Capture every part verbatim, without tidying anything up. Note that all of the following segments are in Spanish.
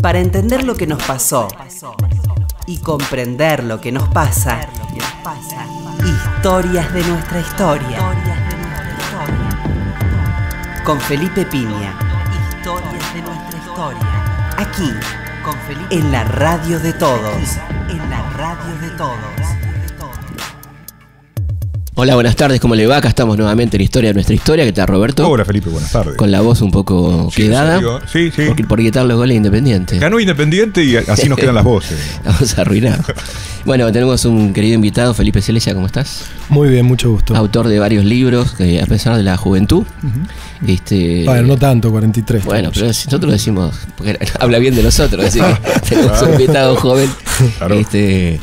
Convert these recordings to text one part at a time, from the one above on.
Para entender lo que nos pasó y comprender lo que nos pasa, historias de nuestra historia. Con Felipe Pigna. Historias de nuestra historia. Aquí, con Felipe, en la radio de todos. En la radio de todos. Hola, buenas tardes, ¿cómo le va? Acá estamos nuevamente en Historia de Nuestra Historia. ¿Qué tal, Roberto? Hola, Felipe, buenas tardes. Con la voz un poco sí, quedada. Sí, sí. Porque, porque quitar los goles Independiente. Ganó Independiente y así nos quedan las voces. Vamos a arruinar. Bueno, tenemos un querido invitado, Felipe Celesia, ¿cómo estás? Muy bien, mucho gusto. Autor de varios libros, eh, a pesar de la juventud. Uh-huh. este, a ver, no tanto, cuarenta y tres. Bueno, pero nosotros decimos, porque habla bien de nosotros, así que tenemos un invitado joven. Claro. Este...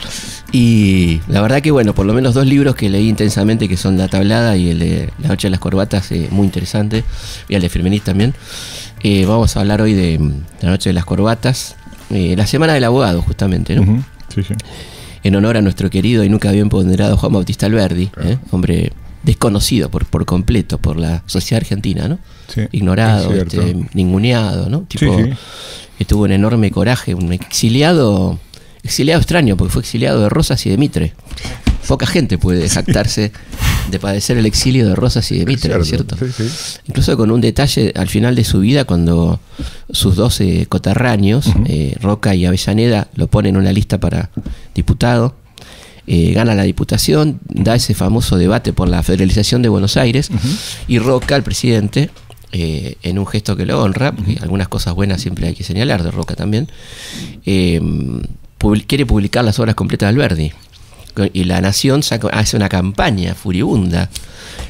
Y la verdad que, bueno, por lo menos dos libros que leí intensamente, que son La Tablada y el de La Noche de las Corbatas, eh, muy interesante, y el de Firmenich también. Eh, vamos a hablar hoy de La Noche de las Corbatas, eh, la Semana del Abogado, justamente, ¿no? Uh-huh. Sí, sí. En honor a nuestro querido y nunca bien ponderado Juan Bautista Alberdi, claro. ¿eh? Hombre desconocido por, por completo por la sociedad argentina, ¿no? Sí, ignorado, este, ninguneado, ¿no? Tipo, sí, sí. Que tuvo un enorme coraje, un exiliado... Exiliado extraño, porque fue exiliado de Rosas y de Mitre. Poca gente puede jactarse de padecer el exilio de Rosas y de Mitre, ¿no es cierto? Sí, sí. Incluso con un detalle, al final de su vida, cuando sus dos eh, coterráneos, uh-huh. eh, Roca y Avellaneda, lo ponen en una lista para diputado, eh, gana la diputación, da ese famoso debate por la federalización de Buenos Aires, uh-huh. y Roca, el presidente... Eh, en un gesto que lo honra, porque algunas cosas buenas siempre hay que señalar de Roca también, eh, public- quiere publicar las obras completas de Alberdi. Y La Nación saca, hace una campaña furibunda,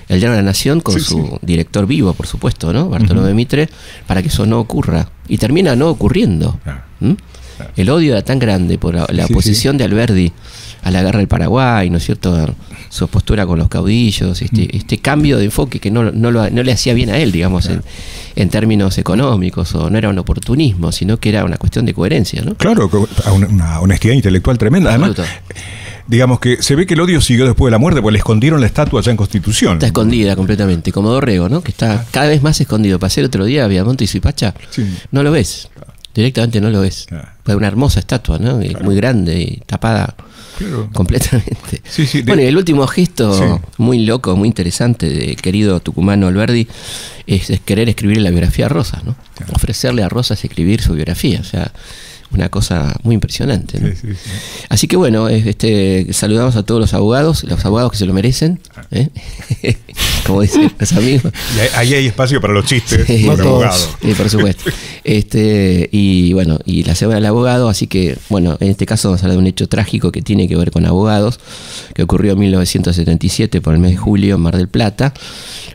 el diario de La Nación, con sí, su sí. director vivo, por supuesto, ¿no? Bartolomé uh-huh. Mitre, para que eso no ocurra. Y termina no ocurriendo. Claro. ¿Mm? Claro. El odio era tan grande por la, la sí, oposición sí. de Alberdi a la guerra del Paraguay, ¿no es cierto? Su postura con los caudillos, este, mm. este cambio de enfoque que no, no, lo, no le hacía bien a él, digamos, claro. en, en términos económicos, o no era un oportunismo, sino que era una cuestión de coherencia, ¿no? Claro, una honestidad intelectual tremenda. Además, digamos que se ve que el odio siguió después de la muerte, porque le escondieron la estatua allá en Constitución. Está escondida completamente, como Dorrego, ¿no? Que está cada vez más escondido. Pasé el otro día a Viamonte y Suipacha, sí. no lo ves. Directamente no lo ves. Claro. Fue una hermosa estatua, ¿no? Claro. Muy grande y tapada claro. completamente. Sí, sí, de... Bueno, y el último gesto sí. muy loco, muy interesante de querido tucumano Alberdi es, es querer escribir la biografía a Rosas, ¿no? Claro. Ofrecerle a Rosas escribir su biografía, o sea, una cosa muy impresionante, ¿no? Sí, sí, sí. Así que bueno, este, saludamos a todos los abogados, los abogados que se lo merecen, ¿eh? Como dicen los amigos. Y ahí hay espacio para los chistes, sí, no todos, eh, por supuesto. Este, y bueno, y la semana del abogado, así que bueno, en este caso vamos a hablar de un hecho trágico que tiene que ver con abogados, que ocurrió en mil novecientos setenta y siete, por el mes de julio, en Mar del Plata,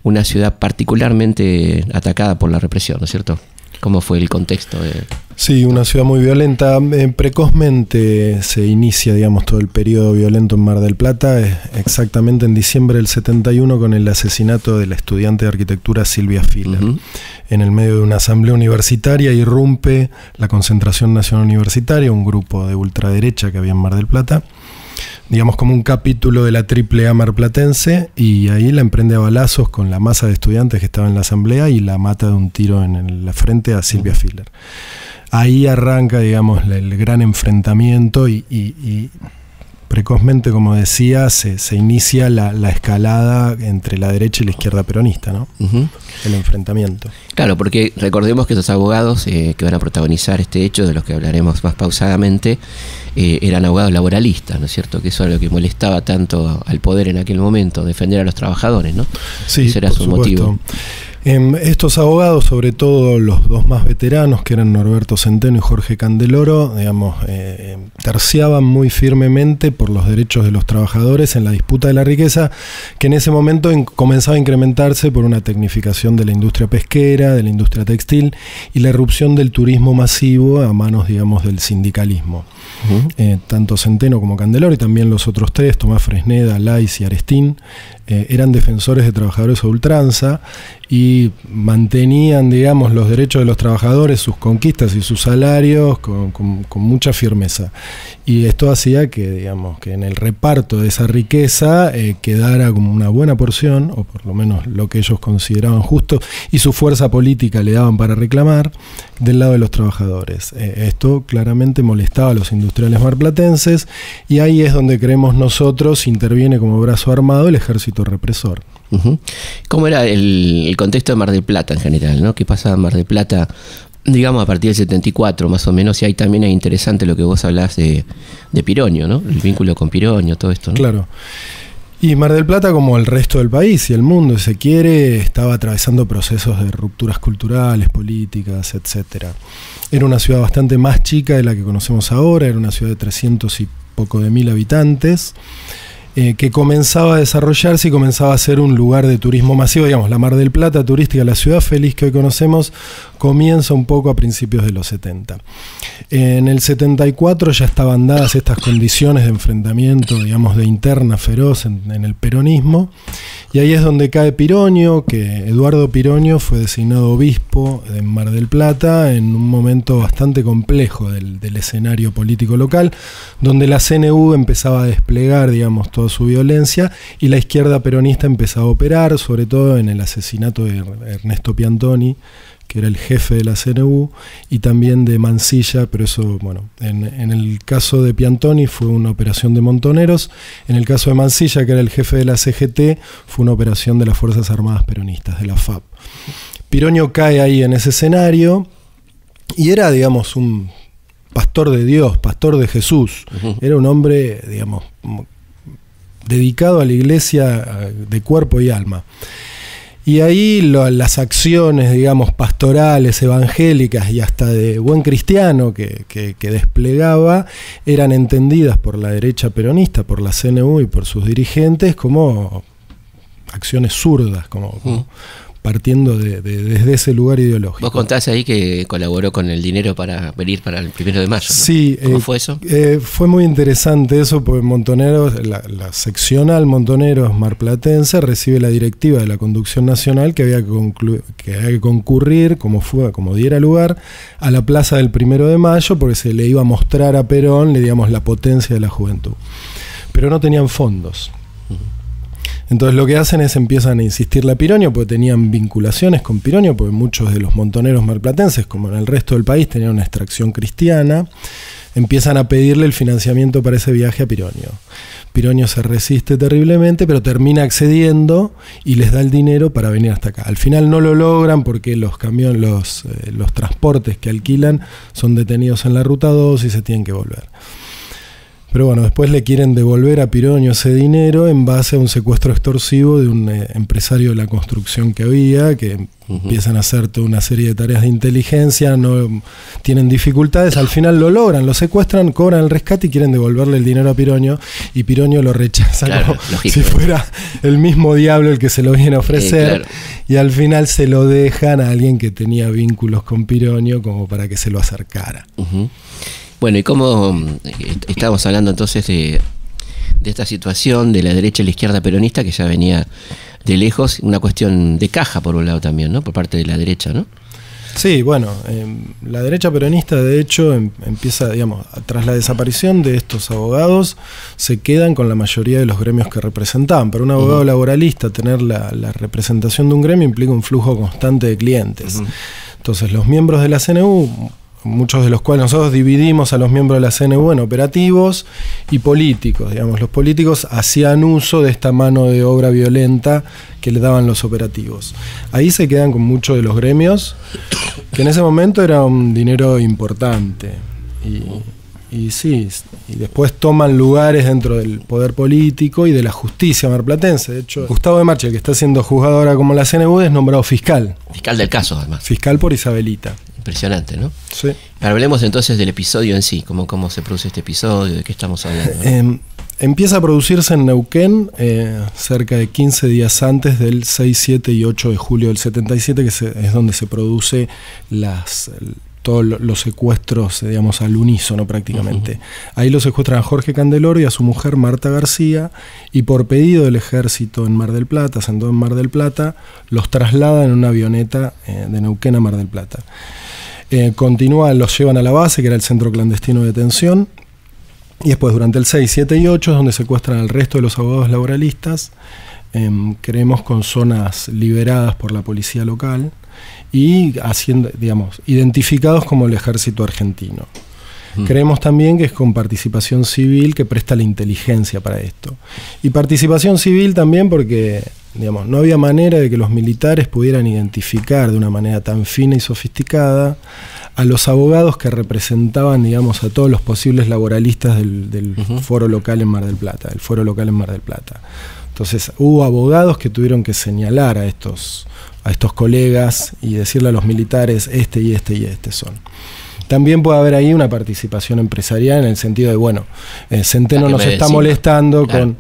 una ciudad particularmente atacada por la represión, ¿no es cierto? ¿Cómo fue el contexto? De... Sí, una ciudad muy violenta. Eh, precozmente se inicia, digamos, todo el periodo violento en Mar del Plata, eh, exactamente en diciembre del setenta y uno, con el asesinato de la estudiante de arquitectura Silvia Filler. Uh-huh. En el medio de una asamblea universitaria irrumpe la Concentración Nacional Universitaria, un grupo de ultraderecha que había en Mar del Plata, digamos como un capítulo de la triple A marplatense, y ahí la emprende a balazos con la masa de estudiantes que estaba en la asamblea y la mata de un tiro en, en la frente a Silvia Filler. Ahí arranca, digamos, el gran enfrentamiento y, y, y precozmente, como decía, se, se inicia la, la escalada entre la derecha y la izquierda peronista, ¿no? Uh-huh. El enfrentamiento. Claro, porque recordemos que los abogados eh, que van a protagonizar este hecho, de los que hablaremos más pausadamente, Eh, eran abogados laboralistas, ¿no es cierto? Que eso era lo que molestaba tanto al poder en aquel momento, defender a los trabajadores, ¿no? Sí, ese era su motivo. Eh, estos abogados, sobre todo los dos más veteranos, que eran Norberto Centeno y Jorge Candeloro, digamos, eh, terciaban muy firmemente por los derechos de los trabajadores en la disputa de la riqueza, que en ese momento comenzaba a incrementarse por una tecnificación de la industria pesquera, de la industria textil y la irrupción del turismo masivo a manos, digamos, del sindicalismo. Uh-huh. Eh, tanto Centeno como Candeloro y también los otros tres, Tomás Fresneda, Alaiz y Arestín, eh, eran defensores de trabajadores a ultranza y mantenían, digamos, los derechos de los trabajadores, sus conquistas y sus salarios con, con, con mucha firmeza. Y esto hacía que, digamos, que en el reparto de esa riqueza eh, quedara como una buena porción, o por lo menos lo que ellos consideraban justo, y su fuerza política le daban para reclamar, del lado de los trabajadores. Eh, esto claramente molestaba a los industriales marplatenses y ahí es donde creemos nosotros interviene como brazo armado el ejército represor. Uh-huh. ¿Cómo era el, el contexto de Mar del Plata en general, ¿no? ¿Qué pasaba en Mar del Plata? Digamos a partir del setenta y cuatro más o menos, y ahí también es interesante lo que vos hablás de, de Pironio, ¿no? El vínculo con Pironio, todo esto, ¿no? Claro. Y Mar del Plata, como el resto del país y el mundo, si se quiere, estaba atravesando procesos de rupturas culturales, políticas, etcétera. Era una ciudad bastante más chica de la que conocemos ahora, era una ciudad de trescientos y poco de mil habitantes, eh, que comenzaba a desarrollarse y comenzaba a ser un lugar de turismo masivo. Digamos, la Mar del Plata turística, la ciudad feliz que hoy conocemos, comienza un poco a principios de los setenta. En el setenta y cuatro ya estaban dadas estas condiciones de enfrentamiento, digamos, de interna feroz en, en el peronismo, y ahí es donde cae Pironio, que Eduardo Pironio fue designado obispo de Mar del Plata en un momento bastante complejo del, del escenario político local, donde la C N U empezaba a desplegar, digamos, toda su violencia y la izquierda peronista empezaba a operar, sobre todo en el asesinato de Ernesto Piantoni, que era el jefe de la C N U, y también de Mansilla, pero eso, bueno, en, en el caso de Piantoni fue una operación de Montoneros, en el caso de Mansilla, que era el jefe de la C G T, fue una operación de las Fuerzas Armadas Peronistas, de la F A P. Pironio cae ahí en ese escenario, y era, digamos, un pastor de Dios, pastor de Jesús, uh-huh. Era un hombre, digamos, dedicado a la iglesia de cuerpo y alma. Y ahí lo, las acciones, digamos, pastorales, evangélicas y hasta de buen cristiano que, que, que desplegaba eran entendidas por la derecha peronista, por la C N U y por sus dirigentes como acciones zurdas, como, como partiendo de, de, desde ese lugar ideológico. Vos contás ahí que colaboró con el dinero para venir para el primero de mayo, ¿no? Sí. ¿Cómo eh, fue eso? Eh, fue muy interesante eso, porque Montoneros, la, la seccional Montoneros marplatense recibe la directiva de la conducción nacional que había que, que, había que concurrir, como, fue, como diera lugar, a la plaza del primero de mayo, porque se le iba a mostrar a Perón, le digamos, la potencia de la juventud. Pero no tenían fondos. Entonces lo que hacen es empiezan a insistirle a Pironio, porque tenían vinculaciones con Pironio, porque muchos de los montoneros marplatenses, como en el resto del país, tenían una extracción cristiana, empiezan a pedirle el financiamiento para ese viaje a Pironio. Pironio se resiste terriblemente, pero termina accediendo y les da el dinero para venir hasta acá. Al final no lo logran porque los camiones, los, eh, los transportes que alquilan son detenidos en la ruta dos y se tienen que volver. Pero bueno, después le quieren devolver a Pironio ese dinero en base a un secuestro extorsivo de un eh, empresario de la construcción que había, que uh-huh. empiezan a hacer toda una serie de tareas de inteligencia, no tienen dificultades, al final lo logran, lo secuestran, cobran el rescate y quieren devolverle el dinero a Pironio, y Pironio lo rechaza, claro, como lógico, si fuera el mismo diablo el que se lo viene a ofrecer, eh, claro. Y al final se lo dejan a alguien que tenía vínculos con Pironio como para que se lo acercara. Uh-huh. Bueno, y cómo estábamos hablando entonces de, de esta situación de la derecha y la izquierda peronista que ya venía de lejos, una cuestión de caja por un lado también, ¿no? Por parte de la derecha, ¿no? Sí, bueno, eh, la derecha peronista de hecho em, empieza, digamos, tras la desaparición de estos abogados, se quedan con la mayoría de los gremios que representaban. Para un abogado uh-huh. laboralista tener la, la representación de un gremio implica un flujo constante de clientes. Uh-huh. Entonces los miembros de la C N U... muchos de los cuales nosotros dividimos a los miembros de la C N U en operativos y políticos, digamos, los políticos hacían uso de esta mano de obra violenta que le daban los operativos. Ahí se quedan con muchos de los gremios, que en ese momento era un dinero importante, y, y sí, y después toman lugares dentro del poder político y de la justicia marplatense. De hecho, Gustavo de Marchi, que está siendo juzgado ahora como la C N U, es nombrado fiscal. Fiscal del caso, además. Fiscal por Isabelita. Impresionante, ¿no? Sí. Hablemos entonces del episodio en sí, cómo, cómo se produce este episodio, de qué estamos hablando, ¿no? Eh, empieza a producirse en Neuquén eh, cerca de quince días antes del seis, siete y ocho de julio del setenta y siete, que se, es donde se produce las, todos los secuestros, digamos, al unísono prácticamente. Uh-huh. Ahí los secuestran a Jorge Candeloro y a su mujer Marta García, y por pedido del ejército en Mar del Plata, asentado en Mar del Plata, los trasladan en una avioneta eh, de Neuquén a Mar del Plata. Eh, continúan, los llevan a la base, que era el centro clandestino de detención, y después durante el seis, siete y ocho es donde secuestran al resto de los abogados laboralistas, eh, creemos con zonas liberadas por la policía local, y haciendo, digamos, identificados como el ejército argentino. Mm. Creemos también que es con participación civil que presta la inteligencia para esto. Y participación civil también porque, digamos, no había manera de que los militares pudieran identificar de una manera tan fina y sofisticada a los abogados que representaban, digamos, a todos los posibles laboralistas del, del uh-huh. foro local en Mar del Plata, el foro local en Mar del Plata. Entonces hubo abogados que tuvieron que señalar a estos, a estos colegas y decirle a los militares, este y este y este son. También puede haber ahí una participación empresarial en el sentido de, bueno, eh, Centeno nos está decimos. molestando claro. con...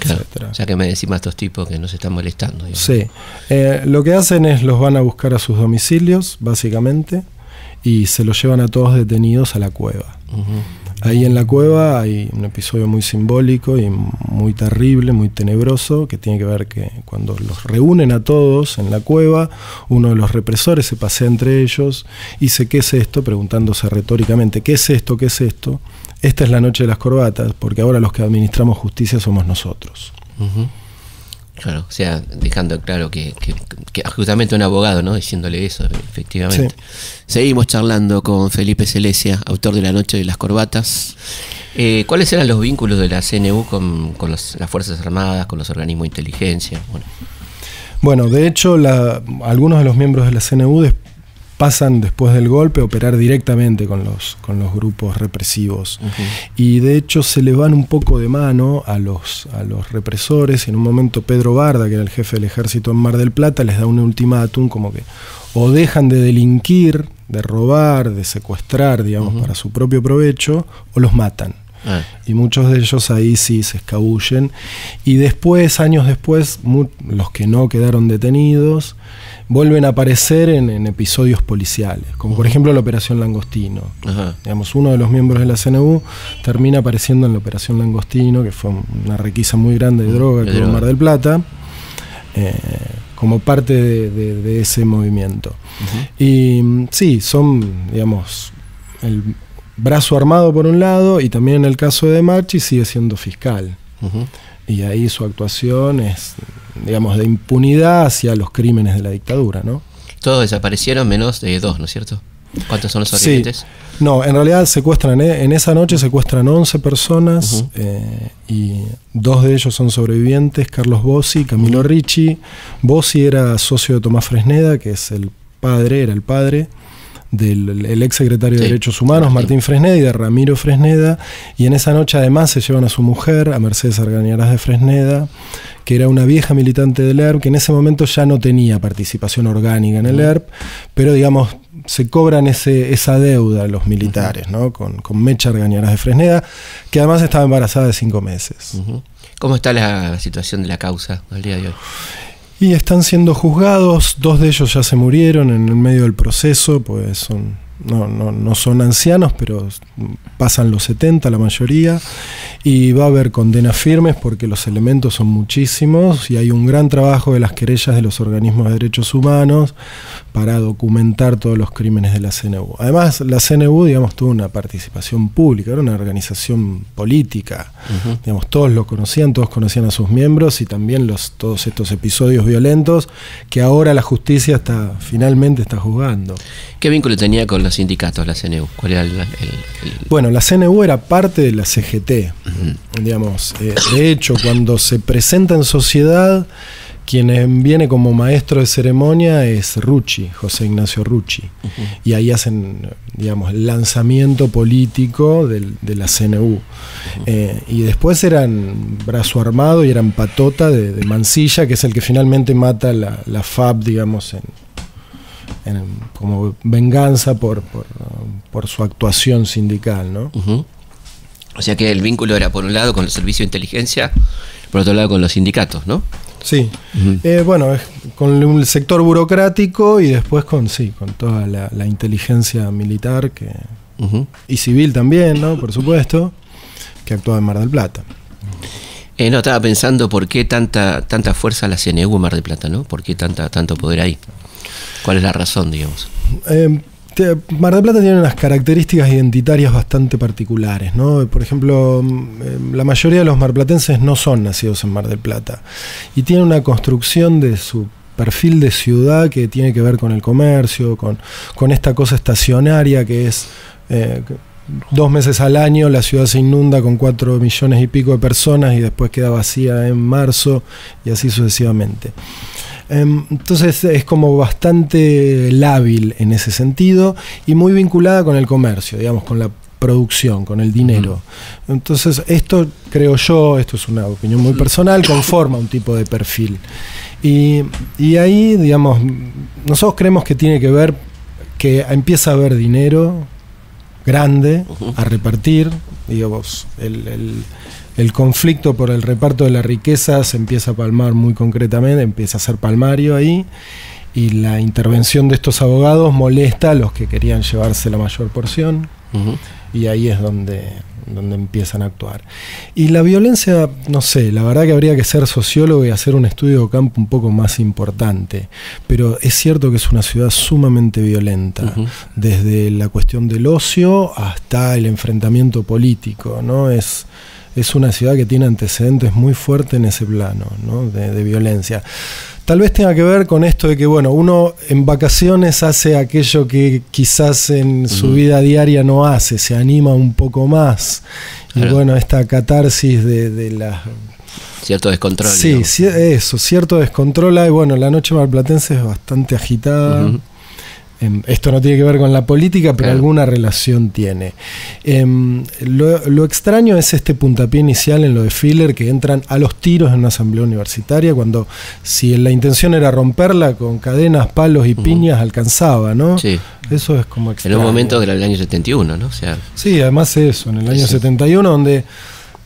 Claro, o sea que me decimos a estos tipos que nos están molestando. Digamos. Sí, eh, lo que hacen es los van a buscar a sus domicilios, básicamente, y se los llevan a todos detenidos a la cueva. Uh-huh. Ahí en la cueva hay un episodio muy simbólico y muy terrible, muy tenebroso, que tiene que ver que cuando los reúnen a todos en la cueva, uno de los represores se pasea entre ellos y dice, ¿qué es esto? Preguntándose retóricamente, ¿qué es esto? ¿Qué es esto? Esta es la noche de las corbatas, porque ahora los que administramos justicia somos nosotros. Uh-huh. Claro, o sea, dejando claro que, que, que justamente un abogado, ¿no? Diciéndole eso, efectivamente. Sí. Seguimos charlando con Felipe Celesia, autor de La Noche de las Corbatas. Eh, ¿Cuáles eran los vínculos de la C N U con, con los, las Fuerzas Armadas, con los organismos de inteligencia? Bueno, bueno de hecho, la, algunos de los miembros de la C N U después pasan después del golpe a operar directamente con los, con los grupos represivos. Uh-huh. Y de hecho se le van un poco de mano a los, a los represores. En un momento Pedro Barda, que era el jefe del ejército en Mar del Plata, les da un ultimátum como que o dejan de delinquir, de robar, de secuestrar, digamos, uh-huh. para su propio provecho, o los matan. Ah. Y muchos de ellos ahí sí se escabullen. Y después, años después, los que no quedaron detenidos vuelven a aparecer en, en episodios policiales, como por ejemplo la Operación Langostino. Ajá. Digamos, uno de los miembros de la C N U termina apareciendo en la Operación Langostino, que fue una requisa muy grande de droga que hubo en Mar del Plata, eh, como parte de, de, de ese movimiento. Uh-huh. Y sí, son, digamos, el brazo armado por un lado, y también en el caso de Marchi sigue siendo fiscal. Uh-huh. Y ahí su actuación es, digamos, de impunidad hacia los crímenes de la dictadura, ¿no? Todos desaparecieron menos de dos, ¿no es cierto? ¿Cuántos son los sobrevivientes? Sí. No, en realidad secuestran, en esa noche secuestran once personas, uh-huh. eh, y dos de ellos son sobrevivientes, Carlos Bossi y Camilo uh-huh. Ricci. Bossi era socio de Tomás Fresneda, que es el padre, era el padre del el ex secretario sí. de Derechos Humanos, Martín Fresneda, y de Ramiro Fresneda, y en esa noche además se llevan a su mujer, a Mercedes Argañarás de Fresneda, que era una vieja militante del E R P, que en ese momento ya no tenía participación orgánica en el E R P, pero digamos, se cobran ese, esa deuda los militares, uh-huh. ¿no? Con, con Mecha Argañarás de Fresneda, que además estaba embarazada de cinco meses. Uh-huh. ¿Cómo está la, la situación de la causa al día de hoy? Y están siendo juzgados, dos de ellos ya se murieron en el medio del proceso, pues son, no, no, no son ancianos, pero pasan los setenta la mayoría, y va a haber condenas firmes porque los elementos son muchísimos y hay un gran trabajo de las querellas de los organismos de derechos humanos para documentar todos los crímenes de la C N U. Además, la C N U, digamos, tuvo una participación pública, era una organización política. Uh-huh. Digamos, todos lo conocían, todos conocían a sus miembros y también los, todos estos episodios violentos que ahora la justicia está finalmente está juzgando. ¿Qué vínculo tenía con los sindicatos la C N U? ¿Cuál era el, el, el... Bueno, la C N U era parte de la C G T. Uh-huh. Digamos, eh, de hecho, cuando se presenta en sociedad, quien viene como maestro de ceremonia es Rucci, José Ignacio Rucci. Uh-huh. Y ahí hacen, digamos, el lanzamiento político del, de la C N U. Uh-huh. Eh, y después eran brazo armado y eran patota de, de Mansilla, que es el que finalmente mata la, la F A P, digamos, en, en, como venganza por, por, por su actuación sindical, ¿no? Uh-huh. O sea que el vínculo era por un lado con el servicio de inteligencia, por otro lado con los sindicatos, ¿no? Sí, uh-huh. eh, bueno, con el sector burocrático y después con sí, con toda la, la inteligencia militar que uh-huh. y civil también, ¿no? Por supuesto, que actuaba en Mar del Plata. Eh, no, estaba pensando por qué tanta tanta fuerza la C N U en Mar del Plata, ¿no? ¿Por qué tanta, tanto poder ahí? ¿Cuál es la razón, digamos? Eh, Mar del Plata tiene unas características identitarias bastante particulares, ¿no? Por ejemplo, la mayoría de los marplatenses no son nacidos en Mar del Plata y tienen una construcción de su perfil de ciudad que tiene que ver con el comercio, con, con esta cosa estacionaria que es... Eh, dos meses al año la ciudad se inunda con cuatro millones y pico de personas y después queda vacía en marzo y así sucesivamente. Entonces es como bastante lábil en ese sentido y muy vinculada con el comercio, digamos, con la producción, con el dinero. Entonces esto, creo yo, esto es una opinión muy personal, conforma un tipo de perfil. Y, y ahí, digamos, nosotros creemos que tiene que ver, que empieza a haber dinero grande a repartir, digamos, el, el, el conflicto por el reparto de la riqueza se empieza a palmar muy concretamente, empieza a ser palmario ahí, y la intervención de estos abogados molesta a los que querían llevarse la mayor porción, uh-huh. y ahí es donde, donde empiezan a actuar. Y la violencia, no sé, la verdad que habría que ser sociólogo y hacer un estudio de campo un poco más importante, pero es cierto que es una ciudad sumamente violenta, uh-huh. desde la cuestión del ocio hasta el enfrentamiento político, ¿no? Es, es una ciudad que tiene antecedentes muy fuertes en ese plano, ¿no? de, de violencia. Tal vez tenga que ver con esto de que, bueno, uno en vacaciones hace aquello que quizás en su uh-huh. vida diaria no hace, se anima un poco más. Claro. Y bueno, esta catarsis de, de la... Cierto descontrol. Sí, ¿no? Eso, cierto descontrol. Y bueno, la noche marplatense es bastante agitada. Uh-huh. Esto no tiene que ver con la política, pero claro. alguna relación tiene. Eh, lo, lo extraño es este puntapié inicial en lo de Filler, que entran a los tiros en una asamblea universitaria, cuando si la intención era romperla con cadenas, palos y piñas, uh-huh. alcanzaba, ¿no? Sí. Eso es como extraño. En un momento del año setenta y uno, ¿no? O sea, sí, además eso, en el año sí. setenta y uno, donde...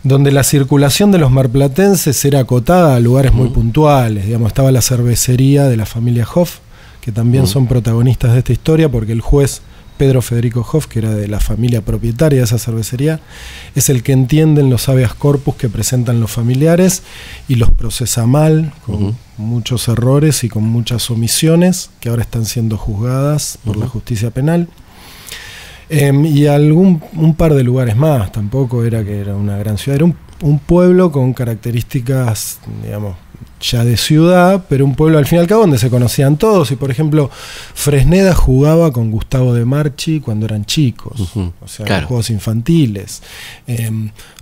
donde la circulación de los marplatenses era acotada a lugares uh-huh. muy puntuales, digamos, estaba la cervecería de la familia Hoff, que también son protagonistas de esta historia, porque el juez Pedro Federico Hoff, que era de la familia propietaria de esa cervecería, es el que entiende en los habeas corpus que presentan los familiares y los procesa mal, con uh-huh. muchos errores y con muchas omisiones, que ahora están siendo juzgadas por uh-huh. la justicia penal. Eh, y algún un par de lugares más, tampoco era que era una gran ciudad, era un, un pueblo con características, digamos, ya de ciudad, pero un pueblo al fin y al cabo donde se conocían todos, y por ejemplo Fresneda jugaba con Gustavo de Marchi cuando eran chicos, uh-huh. o sea, claro. juegos infantiles, eh,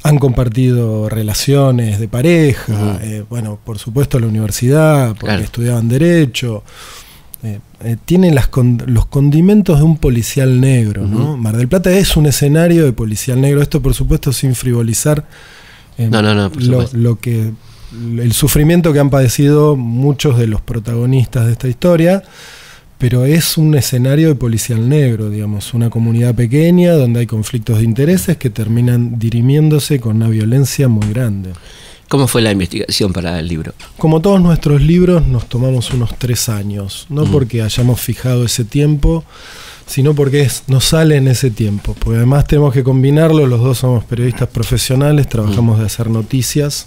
han compartido relaciones de pareja, uh-huh. eh, bueno, por supuesto la universidad, porque claro. estudiaban derecho, eh, eh, tiene las con, los condimentos de un policial negro, uh-huh. ¿no? Mar del Plata es un escenario de policial negro, esto por supuesto sin frivolizar eh, no, no, no, por lo, lo que... el sufrimiento que han padecido muchos de los protagonistas de esta historia, pero es un escenario de policial negro, digamos, una comunidad pequeña donde hay conflictos de intereses que terminan dirimiéndose con una violencia muy grande. ¿Cómo fue la investigación para el libro? Como todos nuestros libros nos tomamos unos tres años, no uh-huh. porque hayamos fijado ese tiempo, sino porque es, nos sale en ese tiempo, porque además tenemos que combinarlo, los dos somos periodistas profesionales, trabajamos uh-huh. de hacer noticias,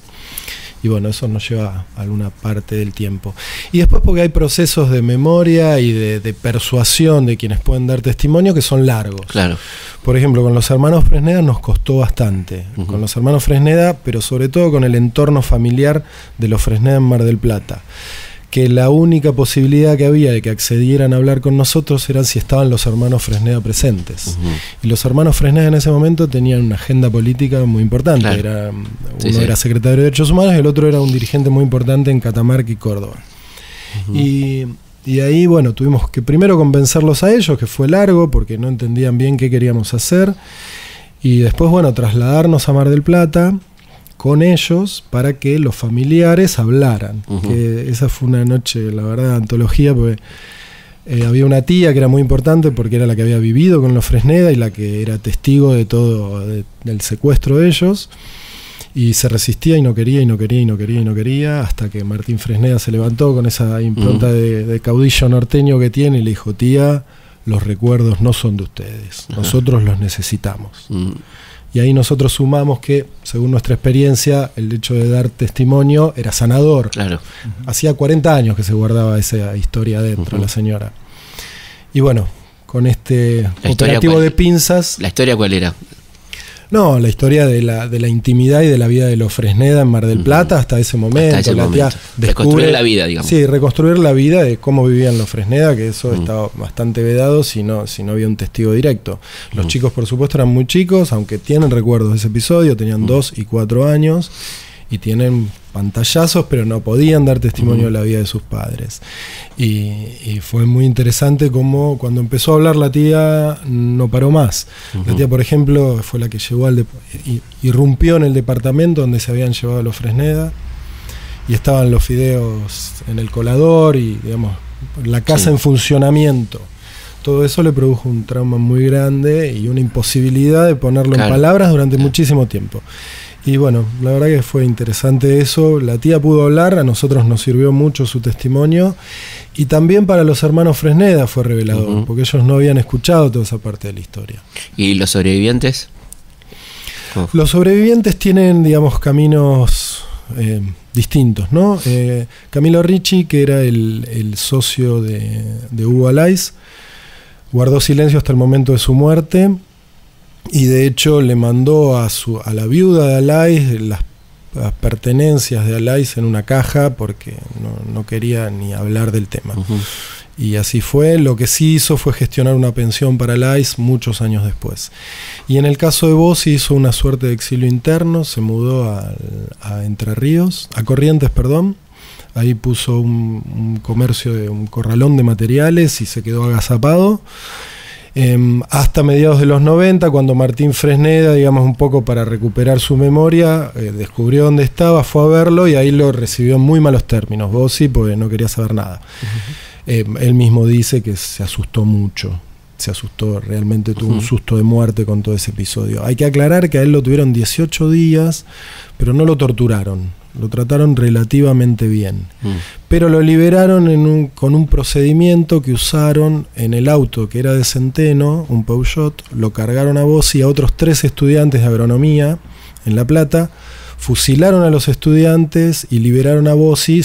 y bueno, eso nos lleva a alguna parte del tiempo. Y después porque hay procesos de memoria y de, de persuasión de quienes pueden dar testimonio que son largos. Claro. Por ejemplo, con los hermanos Fresneda nos costó bastante. Uh-huh. Con los hermanos Fresneda, pero sobre todo con el entorno familiar de los Fresneda en Mar del Plata. Que la única posibilidad que había de que accedieran a hablar con nosotros era si estaban los hermanos Fresneda presentes. Uh-huh. Y los hermanos Fresneda en ese momento tenían una agenda política muy importante. Claro. Era, uno sí, sí. era secretario de Derechos Humanos y el otro era un dirigente muy importante en Catamarca y Córdoba. Uh-huh. Y, y ahí, bueno, tuvimos que primero convencerlos a ellos, que fue largo, porque no entendían bien qué queríamos hacer. Y después, bueno, trasladarnos a Mar del Plata con ellos para que los familiares hablaran. Uh-huh. Que esa fue una noche, la verdad, antología, porque eh, había una tía que era muy importante porque era la que había vivido con los Fresneda y la que era testigo de todo, de, del secuestro de ellos, y se resistía y no quería, y no quería, y no quería, y no quería, hasta que Martín Fresneda se levantó con esa impronta uh-huh. de, de caudillo norteño que tiene y le dijo: tía, los recuerdos no son de ustedes, nosotros uh-huh. los necesitamos. Uh-huh. Y ahí nosotros sumamos que, según nuestra experiencia, el hecho de dar testimonio era sanador. Claro. Hacía cuarenta años que se guardaba esa historia adentro, uh-huh. la señora. Y bueno, con este operativo de pinzas... ¿La historia cuál era? No, la historia de la, de la intimidad y de la vida de los Fresneda en Mar del Plata, uh-huh. hasta ese momento. Hasta ese la momento. Tía descubre, reconstruir la vida, digamos. Sí, reconstruir la vida de cómo vivían los Fresneda, que eso uh-huh. estaba bastante vedado si no, si no había un testigo directo. Los uh-huh. chicos, por supuesto, eran muy chicos, aunque tienen recuerdos de ese episodio, tenían uh-huh. dos y cuatro años, y tienen pantallazos, pero no podían dar testimonio de la vida de sus padres. Y, y fue muy interesante cómo cuando empezó a hablar la tía no paró más. Uh-huh. La tía, por ejemplo, fue la que llegó al irrumpió en el departamento donde se habían llevado los Fresneda, y estaban los fideos en el colador y, digamos, la casa sí. en funcionamiento. Todo eso le produjo un trauma muy grande y una imposibilidad de ponerlo claro. en palabras durante claro. muchísimo tiempo. Y bueno, la verdad que fue interesante eso. La tía pudo hablar, a nosotros nos sirvió mucho su testimonio, y también para los hermanos Fresneda fue revelador, uh-huh. porque ellos no habían escuchado toda esa parte de la historia. ¿Y los sobrevivientes? ¿Cómo? Los sobrevivientes tienen, digamos, caminos eh, distintos, ¿no? Eh, Camilo Ricci, que era el, el socio de, de Hugo Alaiz, guardó silencio hasta el momento de su muerte. Y de hecho le mandó a, su, a la viuda de Alaiz las, las pertenencias de Alaiz en una caja, porque no, no quería ni hablar del tema. Uh-huh. Y así fue. Lo que sí hizo fue gestionar una pensión para Alaiz muchos años después. Y en el caso de Bossi hizo una suerte de exilio interno, se mudó a, a Entre Ríos, a Corrientes, perdón. Ahí puso un, un comercio, de un corralón de materiales, y se quedó agazapado. Eh, hasta mediados de los noventa, cuando Martín Fresneda, digamos, un poco para recuperar su memoria, eh, descubrió dónde estaba, fue a verlo, y ahí lo recibió en muy malos términos Bossi, porque no quería saber nada. Uh-huh. eh, él mismo dice que se asustó mucho, se asustó realmente, tuvo uh-huh. un susto de muerte con todo ese episodio. Hay que aclarar que a él lo tuvieron dieciocho días, pero no lo torturaron, lo trataron relativamente bien, mm. pero lo liberaron en un, con un procedimiento que usaron en el auto, que era de Centeno, un Peugeot. Lo cargaron a Bossi y a otros tres estudiantes de agronomía en La Plata, fusilaron a los estudiantes y liberaron a Bossi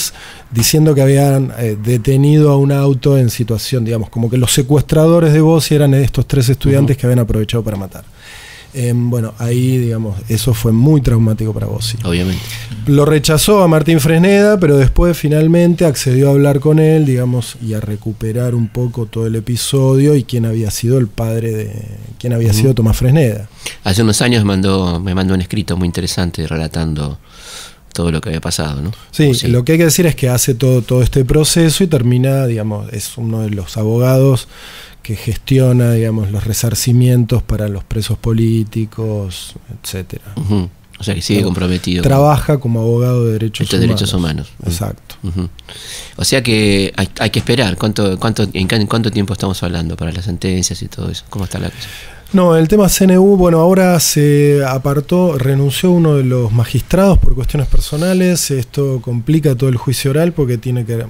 diciendo que habían eh, detenido a un auto en situación, digamos, como que los secuestradores de Bossi eran estos tres estudiantes uh-huh. que habían aprovechado para matar. Eh, bueno, ahí, digamos, eso fue muy traumático para Bossi. Obviamente. Lo rechazó a Martín Fresneda, pero después finalmente accedió a hablar con él, digamos, y a recuperar un poco todo el episodio y quién había sido el padre de... quién había uh-huh. sido Tomás Fresneda. Hace unos años mandó, me mandó un escrito muy interesante relatando todo lo que había pasado, ¿no? Sí, sí, lo que hay que decir es que hace todo, todo este proceso y termina, digamos, es uno de los abogados que gestiona, digamos, los resarcimientos para los presos políticos, etcétera. Uh-huh. O sea que sigue comprometido. Trabaja como abogado de derechos humanos. derechos humanos. Exacto. Uh-huh. O sea que hay, hay que esperar. ¿Cuánto, cuánto, en cuánto tiempo estamos hablando para las sentencias y todo eso? ¿Cómo está la cosa? No, el tema C N U, bueno, ahora se apartó, renunció uno de los magistrados por cuestiones personales. Esto complica todo el juicio oral porque tiene que...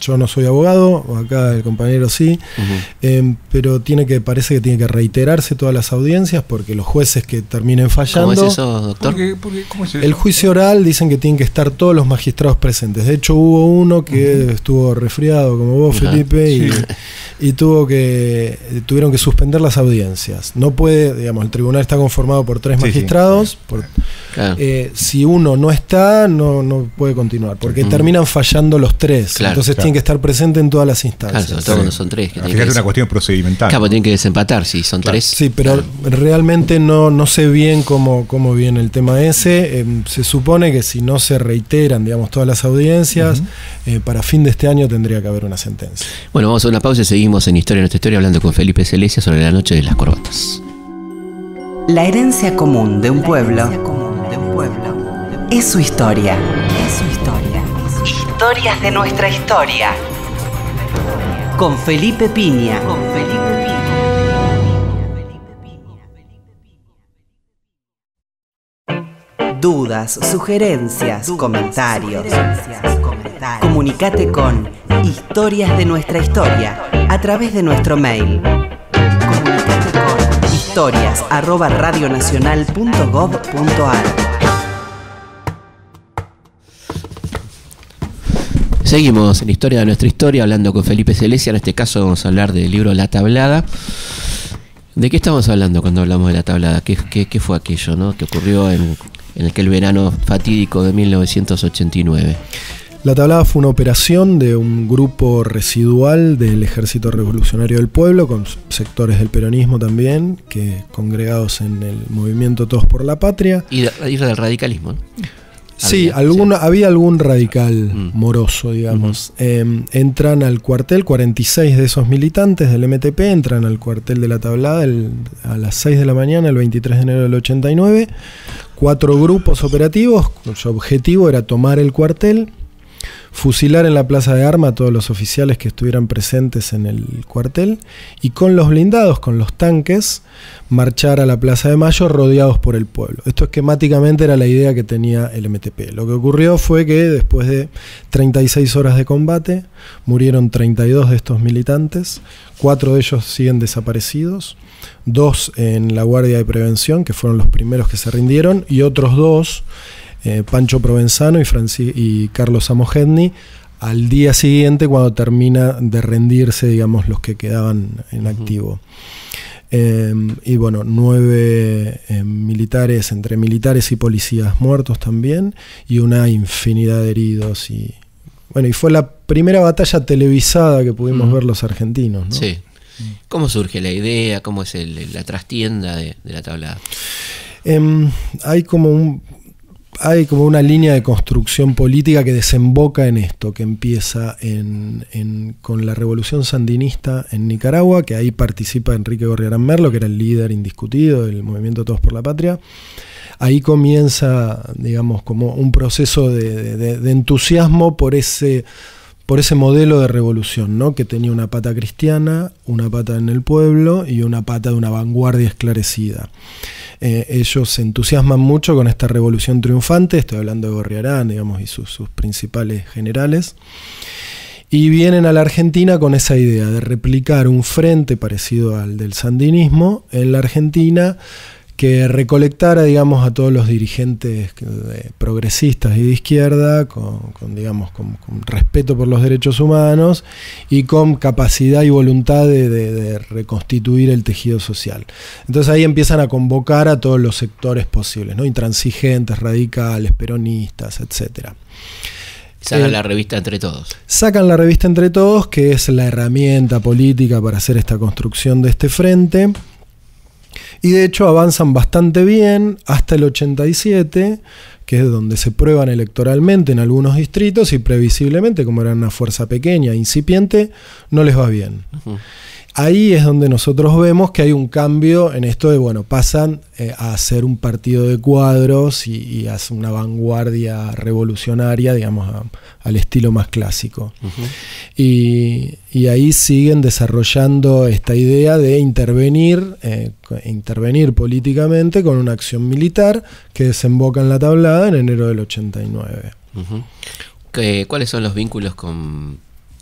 Yo no soy abogado, acá el compañero sí, uh-huh. eh, pero tiene que, parece que tiene que reiterarse todas las audiencias porque los jueces que terminen fallando... ¿Cómo es eso, doctor? ¿Por qué, por qué, cómo es eso? El juicio oral dicen que tienen que estar todos los magistrados presentes. De hecho hubo uno que uh-huh. estuvo resfriado, como vos, uh-huh. Felipe, sí. y, y tuvo que tuvieron que suspender las audiencias. No puede, digamos, el tribunal está conformado por tres sí, magistrados. Sí. Por, claro. eh, si uno no está, no, no puede continuar, porque uh-huh. terminan fallando los tres. Claro. Entonces Claro. tienen que estar presentes en todas las instancias. Claro, sobre todo cuando son tres. Que Fíjate, que una cuestión procedimental. Claro, ¿no? Tienen que desempatar si son claro. tres. Sí, pero claro. realmente no, no sé bien cómo, cómo viene el tema ese. Eh, se supone que si no se reiteran, digamos, todas las audiencias, uh-huh. eh, para fin de este año tendría que haber una sentencia. Bueno, vamos a una pausa y seguimos en Historia de Nuestra Historia hablando con Felipe Celesia sobre La Noche de las Corbatas. La herencia común de un pueblo, de un pueblo es su historia. Es su historia. Historias de nuestra historia. Con Felipe Pigna. Con Felipe Pigna. Dudas, sugerencias, Dudas, comentarios. Sugerencias, comentarios. Comunicate con Historias de nuestra historia a través de nuestro mail. Comunicate con historias arroba radionacional punto gov punto ar. Seguimos en Historia de nuestra historia hablando con Felipe Celesia. En este caso vamos a hablar del libro La Tablada. ¿De qué estamos hablando cuando hablamos de La Tablada? ¿Qué, qué, qué fue aquello, ¿no?, que ocurrió en, en aquel verano fatídico de mil novecientos ochenta y nueve? La Tablada fue una operación de un grupo residual del Ejército Revolucionario del Pueblo, con sectores del peronismo también, que congregados en el Movimiento Todos por la Patria. Y, y del radicalismo, ¿no? Sí, había, alguna, sí. había algún radical mm. moroso, digamos. Uh-huh. eh, entran al cuartel, cuarenta y seis de esos militantes del M T P entran al cuartel de La Tablada el, a las seis de la mañana, el veintitrés de enero del ochenta y nueve. Cuatro grupos operativos, cuyo objetivo era tomar el cuartel, fusilar en la plaza de armas a todos los oficiales que estuvieran presentes en el cuartel y con los blindados, con los tanques, marchar a la Plaza de Mayo rodeados por el pueblo. Esto esquemáticamente era la idea que tenía el M T P. Lo que ocurrió fue que después de treinta y seis horas de combate murieron treinta y dos de estos militantes, cuatro de ellos siguen desaparecidos, dos en la Guardia de Prevención, que fueron los primeros que se rindieron, y otros dos, Eh, Pancho Provenzano y, Franci y Carlos Samogeni, al día siguiente cuando termina de rendirse, digamos, los que quedaban en uh-huh. activo. Eh, y bueno, nueve eh, militares, entre militares y policías muertos también, y una infinidad de heridos. Y bueno, y fue la primera batalla televisada que pudimos uh-huh. ver los argentinos, ¿no? Sí. ¿Cómo surge la idea? ¿Cómo es el, la trastienda de, de La Tablada? Eh, hay como un... Hay como una línea de construcción política que desemboca en esto, que empieza en, en, con la revolución sandinista en Nicaragua, que ahí participa Enrique Gorriarán Merlo, que era el líder indiscutido del Movimiento Todos por la Patria. Ahí comienza, digamos, como un proceso de, de, de entusiasmo por ese, por ese modelo de revolución, ¿no?, que tenía una pata cristiana, una pata en el pueblo y una pata de una vanguardia esclarecida. Eh, ellos se entusiasman mucho con esta revolución triunfante, estoy hablando de Gorriarán, digamos, y sus, sus principales generales, y vienen a la Argentina con esa idea de replicar un frente parecido al del sandinismo en la Argentina, que recolectara, digamos, a todos los dirigentes eh, progresistas y de izquierda con, con, digamos, con, con respeto por los derechos humanos y con capacidad y voluntad de, de, de reconstituir el tejido social. Entonces ahí empiezan a convocar a todos los sectores posibles, ¿no?, intransigentes, radicales, peronistas, etcétera. Sacan eh, la revista Entre Todos. Sacan la revista Entre Todos, que es la herramienta política para hacer esta construcción de este frente. Y de hecho avanzan bastante bien hasta el ochenta y siete, que es donde se prueban electoralmente en algunos distritos y previsiblemente, como era una fuerza pequeña, incipiente, no les va bien. Uh-huh. Ahí es donde nosotros vemos que hay un cambio en esto de, bueno, pasan eh, a ser un partido de cuadros y, y a una vanguardia revolucionaria, digamos, a, al estilo más clásico. Uh-huh. y, y ahí siguen desarrollando esta idea de intervenir, eh, intervenir políticamente con una acción militar que desemboca en La Tablada en enero del ochenta y nueve. Uh-huh. ¿Qué, ¿Cuáles son los vínculos con,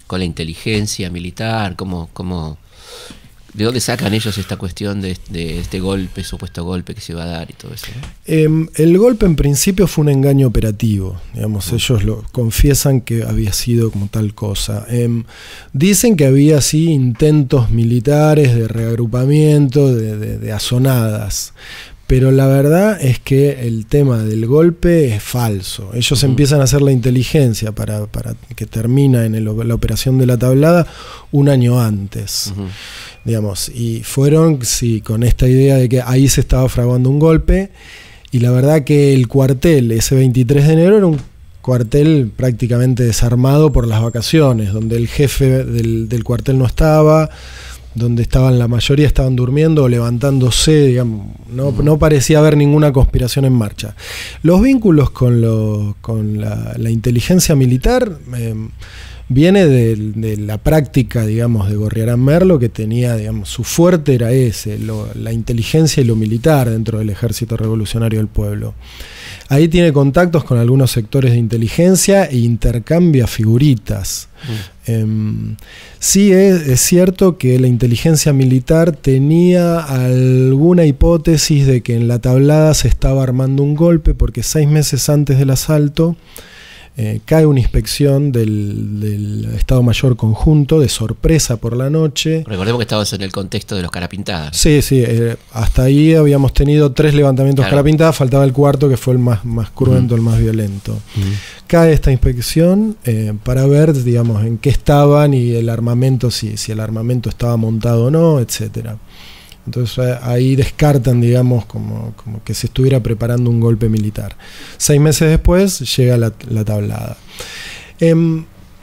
con la inteligencia militar? ¿Cómo...? cómo ¿De dónde sacan ellos esta cuestión de, de este golpe, supuesto golpe que se va a dar y todo eso, ¿no? Eh, el golpe en principio fue un engaño operativo, digamos, uh-huh. ellos lo confiesan que había sido como tal cosa. Eh, dicen que había sí intentos militares de reagrupamiento, de, de, de azonadas. Pero la verdad es que el tema del golpe es falso. Ellos uh-huh. empiezan a hacer la inteligencia para, para que termina en el, la operación de La Tablada un año antes. Uh-huh. Digamos, y fueron sí, con esta idea de que ahí se estaba fraguando un golpe. Y la verdad que el cuartel, ese veintitrés de enero, era un cuartel prácticamente desarmado por las vacaciones, donde el jefe del, del cuartel no estaba, donde estaban la mayoría estaban durmiendo o levantándose, digamos, no, no parecía haber ninguna conspiración en marcha. Los vínculos con, lo, con la, la inteligencia militar eh, viene de, de la práctica, digamos, de Gorriarán Merlo, que tenía, digamos, su fuerte era ese, lo, la inteligencia y lo militar dentro del Ejército Revolucionario del Pueblo. Ahí tiene contactos con algunos sectores de inteligencia e intercambia figuritas. Mm. Eh, sí es, es cierto que la inteligencia militar tenía alguna hipótesis de que en La Tablada se estaba armando un golpe, porque seis meses antes del asalto Eh, cae una inspección del, del Estado Mayor Conjunto, de sorpresa por la noche. Recordemos que estabas en el contexto de los carapintadas. Sí, sí. Eh, hasta ahí habíamos tenido tres levantamientos claro. carapintadas, faltaba el cuarto que fue el más, más cruento, uh-huh. el más violento. Uh-huh. Cae esta inspección eh, para ver, digamos, en qué estaban y el armamento, si, si el armamento estaba montado o no, etcétera. Entonces ahí descartan, digamos, como, como que se estuviera preparando un golpe militar. Seis meses después llega la, la tablada. Eh,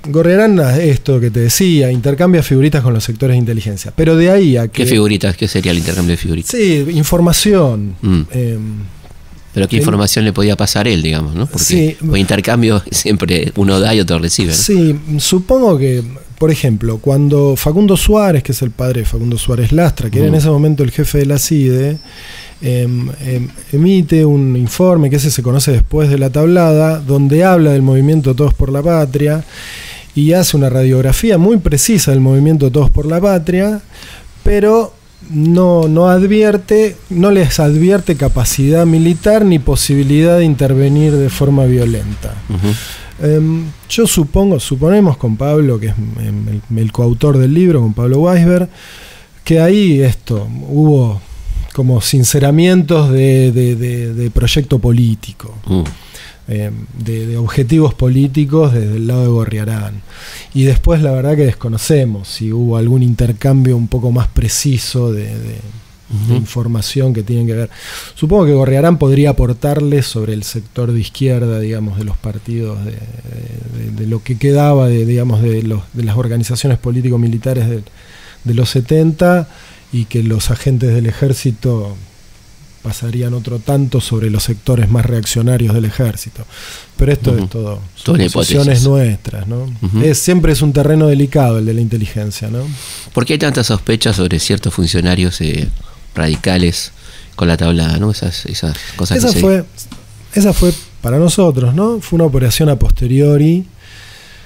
Gorriarán, esto que te decía, intercambia figuritas con los sectores de inteligencia. Pero de ahí a que... ¿Qué figuritas? ¿Qué sería el intercambio de figuritas? Sí, información. Mm. Eh, Pero qué información le podía pasar él, digamos, ¿no? Porque sí, por intercambio siempre uno da y otro recibe, ¿no? Sí, supongo que... Por ejemplo, cuando Facundo Suárez, que es el padre de Facundo Suárez Lastra, que uh. era en ese momento el jefe de la CIDE, eh, eh, emite un informe, que ese se conoce después de la tablada, donde habla del movimiento Todos por la Patria y hace una radiografía muy precisa del movimiento Todos por la Patria, pero no, no advierte, no les advierte capacidad militar ni posibilidad de intervenir de forma violenta. Uh-huh. Um, yo supongo, suponemos con Pablo, que es el, el coautor del libro, con Pablo Weisberg, que ahí esto, hubo como sinceramientos de, de, de, de proyecto político, mm. eh, de, de objetivos políticos desde el lado de Gorriarán. Y después la verdad que desconocemos si hubo algún intercambio un poco más preciso de... de Uh-huh. información que tienen que ver. Supongo que Gorriarán podría aportarle sobre el sector de izquierda, digamos, de los partidos, de, de, de lo que quedaba, de, digamos, de, los, de las organizaciones político-militares de, de los setenta, y que los agentes del ejército pasarían otro tanto sobre los sectores más reaccionarios del ejército. Pero esto uh-huh. es todo, son posiciones nuestras, ¿no? Uh-huh. es, siempre es un terreno delicado el de la inteligencia, ¿no? ¿Por qué hay tantas sospechas sobre ciertos funcionarios eh, radicales con la tablada, ¿no? Esas, esas cosas esa que se... fue Esa fue para nosotros, ¿no? Fue una operación a posteriori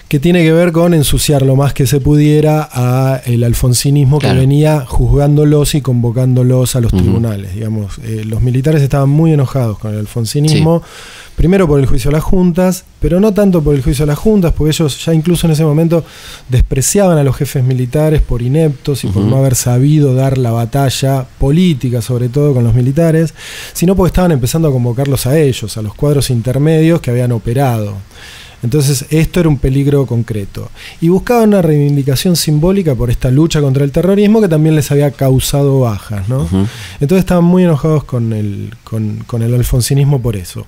que tiene que ver con ensuciar lo más que se pudiera a el alfonsinismo claro. que venía juzgándolos y convocándolos a los uh-huh. tribunales, digamos. Eh, los militares estaban muy enojados con el alfonsinismo, sí. primero por el juicio a las juntas, pero no tanto por el juicio a las juntas, porque ellos ya incluso en ese momento despreciaban a los jefes militares por ineptos y uh-huh. por no haber sabido dar la batalla política, sobre todo con los militares, sino porque estaban empezando a convocarlos a ellos, a los cuadros intermedios que habían operado. Entonces esto era un peligro concreto. Y buscaban una reivindicación simbólica por esta lucha contra el terrorismo que también les había causado bajas, ¿no? Uh-huh. Entonces estaban muy enojados con el, con, con el alfonsinismo por eso.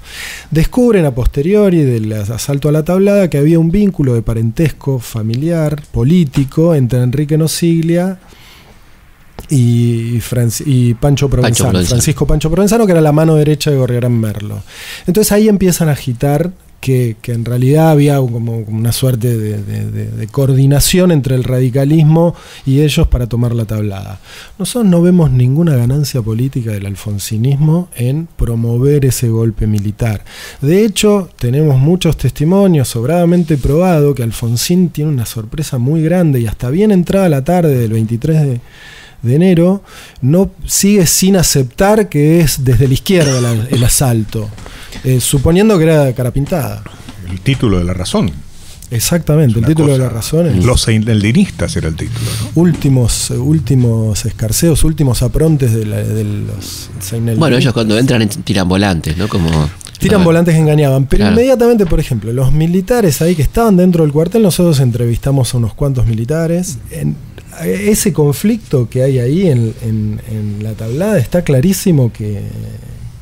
Descubren a posteriori del asalto a la tablada que había un vínculo de parentesco familiar, político, entre Enrique Nosiglia y, Franci y Pancho Provenzano, Pancho Provenzano. Francisco Pancho Provenzano, que era la mano derecha de Gorriarán Merlo. Entonces ahí empiezan a agitar... Que, que en realidad había como, como una suerte de, de, de, de coordinación entre el radicalismo y ellos para tomar la tablada. Nosotros no vemos ninguna ganancia política del alfonsinismo en promover ese golpe militar. De hecho, tenemos muchos testimonios sobradamente probado que Alfonsín tiene una sorpresa muy grande y hasta bien entrada la tarde del veintitrés de enero no sigue sin aceptar que es desde la izquierda la, el asalto. Eh, suponiendo que era carapintada. El título de la razón. Exactamente, el título cosa, de la razón. Es, los seindinistas era el título, ¿no? Últimos, últimos escarceos, últimos aprontes de, la, de los seindinistas. Bueno, ellos cuando entran tiran volantes, ¿no? Como... Tiran volantes que engañaban, pero claro. inmediatamente, por ejemplo, los militares ahí que estaban dentro del cuartel, nosotros entrevistamos a unos cuantos militares. En, ese conflicto que hay ahí en, en, en la tablada está clarísimo que...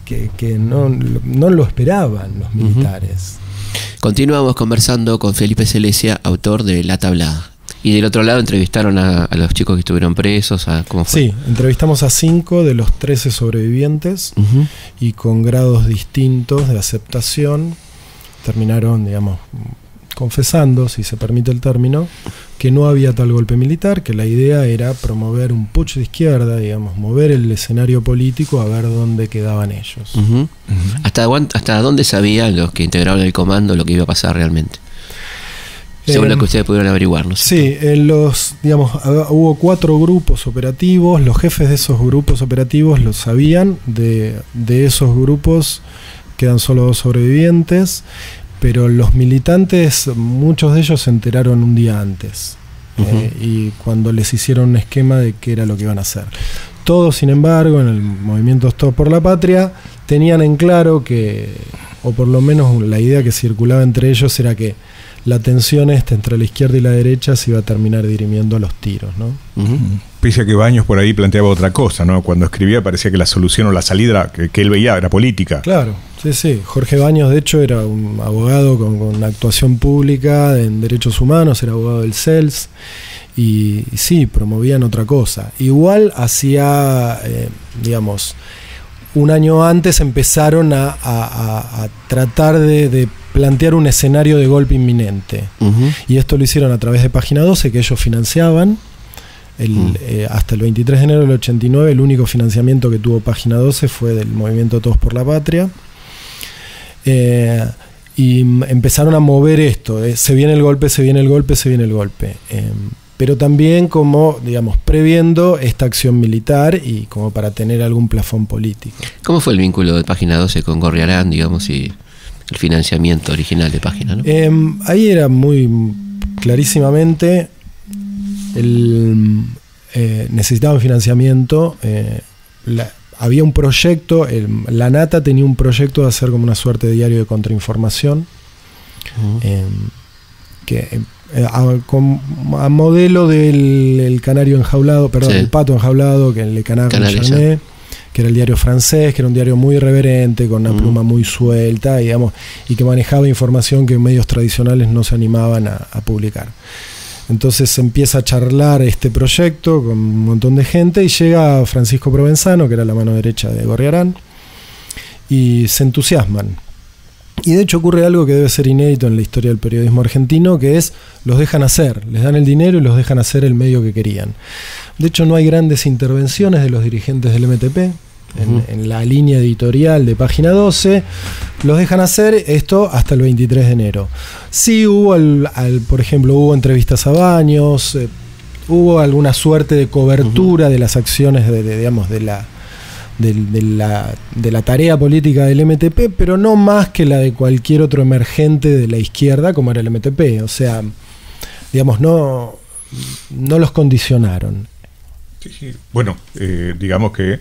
que, que no, no lo esperaban los militares. Uh-huh. Continuamos conversando con Felipe Celesia, autor de La Tablada. Y del otro lado entrevistaron a, a los chicos que estuvieron presos, a, ¿cómo fue? Sí, entrevistamos a cinco de los trece sobrevivientes uh-huh. y con grados distintos de aceptación. Terminaron, digamos, confesando, si se permite el término, que no había tal golpe militar, que la idea era promover un putsch de izquierda, digamos, mover el escenario político a ver dónde quedaban ellos. Uh-huh. Uh-huh. ¿Hasta, ¿Hasta dónde sabían los que integraron el comando lo que iba a pasar realmente? Según eh, lo que ustedes pudieron averiguar, ¿no? Sí, en los, digamos, hubo cuatro grupos operativos, los jefes de esos grupos operativos lo sabían, de, de esos grupos quedan solo dos sobrevivientes. pero los militantes, muchos de ellos se enteraron un día antes, uh-huh. eh, y cuando les hicieron un esquema de qué era lo que iban a hacer. Todos, sin embargo, en el movimiento Todos por la Patria, tenían en claro que, o por lo menos la idea que circulaba entre ellos era que la tensión esta entre la izquierda y la derecha se iba a terminar dirimiendo a los tiros, ¿no? Uh-huh. Pese a que Baños por ahí planteaba otra cosa, ¿no? Cuando escribía parecía que la solución o la salida que, que él veía era política. Claro, sí, sí. Jorge Baños, de hecho, era un abogado con, con una actuación pública en derechos humanos, era abogado del C E L S, y, y sí, promovían otra cosa. Igual hacía, eh, digamos, un año antes empezaron a, a, a, a tratar de... de plantear un escenario de golpe inminente. Uh-huh. Y esto lo hicieron a través de Página doce, que ellos financiaban. El, uh-huh. eh, hasta el veintitrés de enero del ochenta y nueve, el único financiamiento que tuvo Página doce fue del movimiento Todos por la Patria. Eh, y empezaron a mover esto. Eh, se viene el golpe, se viene el golpe, se viene el golpe. Eh, pero también como, digamos, previendo esta acción militar y como para tener algún plafón político. ¿Cómo fue el vínculo de Página doce con Gorriarán, digamos, y el financiamiento original de Página, ¿no? Eh, ahí era muy clarísimamente, el, eh, necesitaban financiamiento, eh, la, había un proyecto, el, la Nata tenía un proyecto de hacer como una suerte de diario de contrainformación, uh-huh. eh, que eh, a, con, a modelo del el canario enjaulado, perdón, sí. el pato enjaulado, que el canal Canal que era el diario francés, que era un diario muy irreverente, con una mm. pluma muy suelta, digamos, y que manejaba información que medios tradicionales no se animaban a, a publicar. Entonces empieza a charlar este proyecto con un montón de gente y llega Francisco Provenzano, que era la mano derecha de Gorriarán, y se entusiasman. Y de hecho ocurre algo que debe ser inédito en la historia del periodismo argentino, que es, los dejan hacer, les dan el dinero y los dejan hacer el medio que querían. De hecho no hay grandes intervenciones de los dirigentes del M T P, uh-huh. en, en la línea editorial de Página doce, los dejan hacer esto hasta el veintitrés de enero. Sí hubo, al, al, por ejemplo, hubo entrevistas a Baños, eh, hubo alguna suerte de cobertura uh-huh. de las acciones de, de, digamos, de la... De, de, la, de la tarea política del M T P, pero no más que la de cualquier otro emergente de la izquierda como era el M T P. O sea, digamos, no, no los condicionaron. Sí, sí. Bueno, eh, digamos que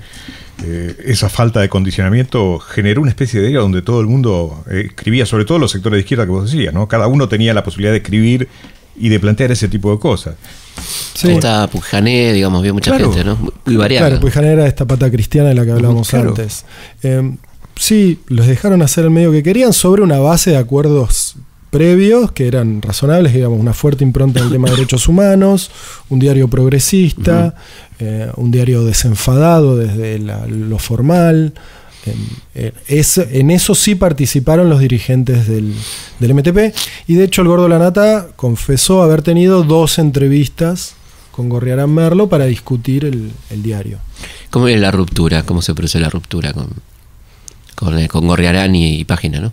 eh, esa falta de condicionamiento generó una especie de era donde todo el mundo eh, escribía, sobre todo los sectores de izquierda que vos decías, ¿no? Cada uno tenía la posibilidad de escribir y de plantear ese tipo de cosas. Sí. Ahí está Pujané, digamos, vio mucha claro, gente, ¿no? Muy variada. Claro, Pujané era esta pata cristiana de la que hablábamos claro. antes. Eh, sí, los dejaron hacer el medio que querían sobre una base de acuerdos previos que eran razonables, digamos, una fuerte impronta en el tema de derechos humanos, un diario progresista, uh-huh. eh, un diario desenfadado desde la, lo formal. En, es, en eso sí participaron los dirigentes del, del M T P, y de hecho el Gordo Lanata confesó haber tenido dos entrevistas con Gorriarán Merlo para discutir el, el diario. ¿Cómo era la ruptura? ¿Cómo se produce la ruptura con, con, con Gorriarán y, y Página, ¿no?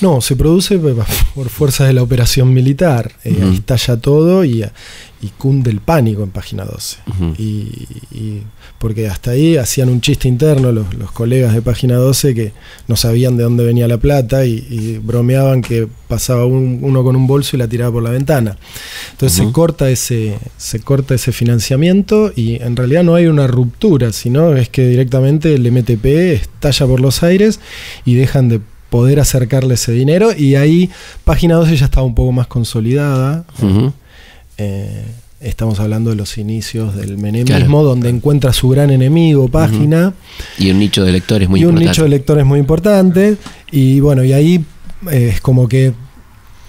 No, se produce por fuerzas de la operación militar. Eh, uh-huh. Ahí estalla todo y, y cunde el pánico en Página doce. Uh-huh. y, y porque hasta ahí hacían un chiste interno los, los colegas de Página doce que no sabían de dónde venía la plata y, y bromeaban que pasaba un, uno con un bolso y la tiraba por la ventana. Entonces uh-huh. se corta ese, se corta ese financiamiento y en realidad no hay una ruptura, sino es que directamente el M T P estalla por los aires y dejan de poder acercarle ese dinero, y ahí Página doce ya estaba un poco más consolidada. Uh-huh. eh, estamos hablando de los inicios del menemismo, claro. donde encuentra su gran enemigo, Página. Uh-huh. Y un nicho de lectores muy y importante. Y un nicho de lectores muy importante. Y bueno, y ahí eh, es como que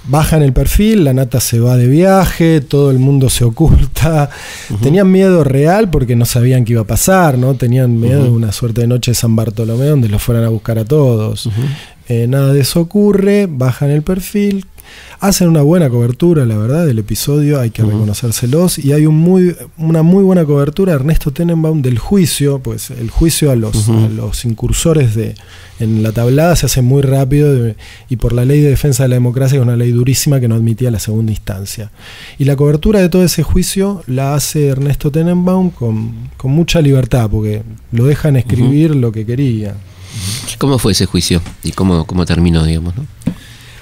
bajan el perfil, la Nata se va de viaje, todo el mundo se oculta. Uh-huh. Tenían miedo real porque no sabían qué iba a pasar, ¿no? Tenían miedo uh-huh. de una suerte de noche de San Bartolomé donde los fueran a buscar a todos. Uh-huh. eh, nada de eso ocurre, bajan el perfil, hacen una buena cobertura, la verdad, del episodio, hay que uh-huh. reconocérselos, y hay un muy, una muy buena cobertura, Ernesto Tenenbaum, del juicio, pues el juicio a los, uh-huh. a los incursores de en La Tablada se hace muy rápido, de, y por la ley de defensa de la democracia, que es una ley durísima que no admitía la segunda instancia. Y la cobertura de todo ese juicio la hace Ernesto Tenenbaum con, con mucha libertad, porque lo dejan escribir uh-huh. lo que quería. ¿Cómo fue ese juicio? ¿Y cómo, cómo terminó, digamos, ¿no?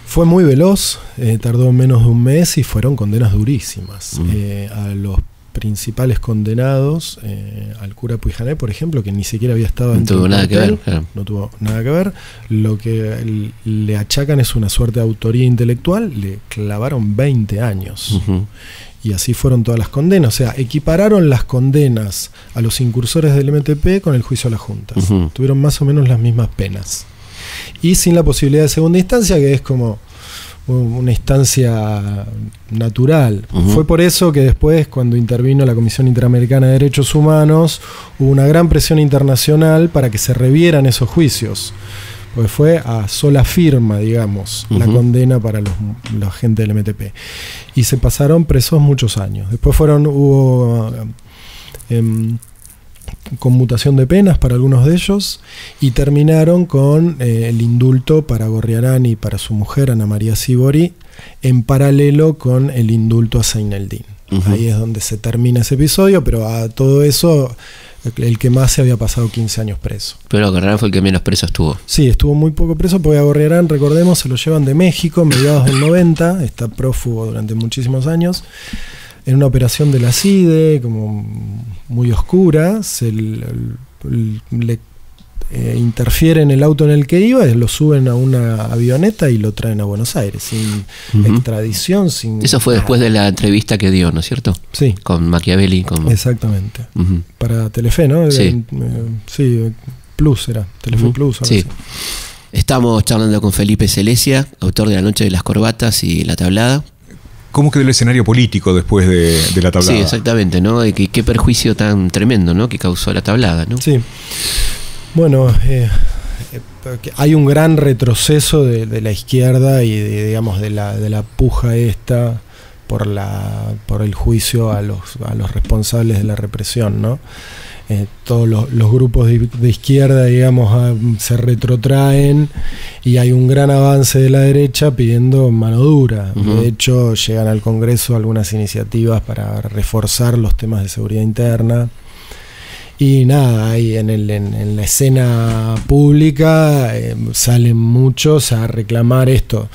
Fue muy veloz, eh, tardó menos de un mes y fueron condenas durísimas. Mm. Eh, a los principales condenados, eh, al cura Pujané, por ejemplo, que ni siquiera había estado en no tuvo nada cartel, que ver, claro. No tuvo nada que ver. Lo que le achacan es una suerte de autoría intelectual, le clavaron veinte años. Uh-huh. Y así fueron todas las condenas. O sea, equipararon las condenas a los incursores del M T P con el juicio a las juntas. Uh-huh. Tuvieron más o menos las mismas penas. Y sin la posibilidad de segunda instancia, que es como una instancia natural. Uh-huh. Fue por eso que después, cuando intervino la Comisión Interamericana de Derechos Humanos, hubo una gran presión internacional para que se revieran esos juicios. Porque fue a sola firma, digamos, uh-huh, la condena para los, la gente del M T P. Y se pasaron presos muchos años. Después fueron, hubo eh, conmutación de penas para algunos de ellos y terminaron con eh, el indulto para Gorriarán y para su mujer Ana María Sibori en paralelo con el indulto a Zaineldín. Uh-huh. Ahí es donde se termina ese episodio, pero a todo eso el que más se había pasado quince años preso. Pero Gorriarán fue el que menos preso estuvo. Sí, estuvo muy poco preso porque a Gorriarán, recordemos, se lo llevan de México mediados del noventa, está prófugo durante muchísimos años. En una operación de la C I D E, como muy oscura, se le, le eh, interfiere en el auto en el que iba, lo suben a una avioneta y lo traen a Buenos Aires, sin uh-huh, extradición, sin... Eso fue después de la entrevista que dio, ¿no es cierto? Sí. Con Machiavelli. Con... Exactamente. Uh-huh. Para Telefe, ¿no? Sí. Sí, Plus era, Telefe uh-huh, Plus. Sí. Así. Estamos charlando con Felipe Celesia, autor de La Noche de las Corbatas y La Tablada. ¿Cómo quedó el escenario político después de, de La Tablada? Sí, exactamente, ¿no? Qué, qué perjuicio tan tremendo, ¿no?, que causó La Tablada, ¿no? Sí. Bueno, eh, hay un gran retroceso de, de la izquierda y, de, digamos, de la, de la puja esta por, la, por el juicio a los, a los responsables de la represión, ¿no? Eh, todos los, los grupos de, de izquierda, digamos, se retrotraen y hay un gran avance de la derecha pidiendo mano dura. Uh-huh. De hecho, llegan al Congreso algunas iniciativas para reforzar los temas de seguridad interna. Y nada, ahí en, el, en, en la escena pública eh, salen muchos a reclamar esto.